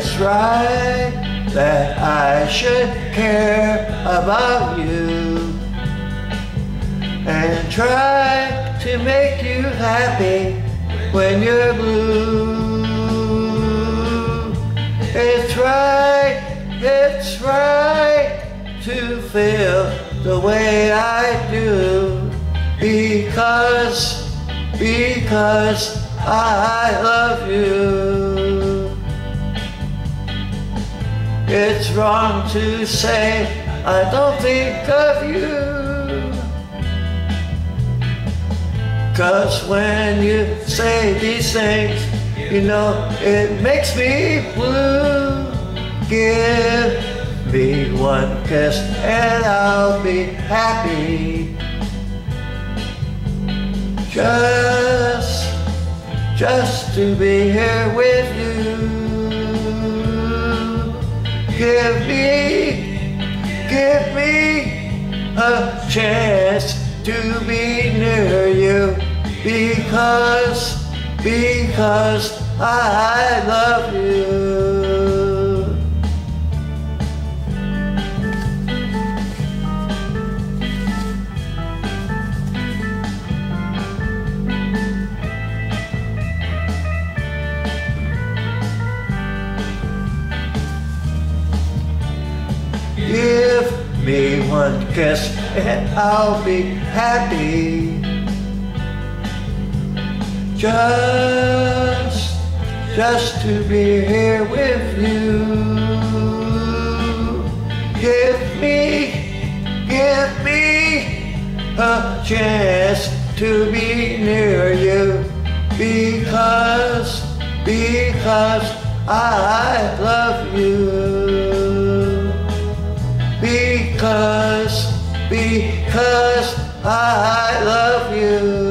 it's right that I should care about you and try to make you happy when you're blue. It's right to feel the way I do, because I love you. It's wrong to say I don't think of you, 'cause when you say these things, you know it makes me blue. Give me one kiss and I'll be happy. Just to be here with you. Give me a chance to be near you, because I love you. Give me one kiss and I'll be happy. Just to be here with you. Give me a chance to be near you, because I love you. Because I love you.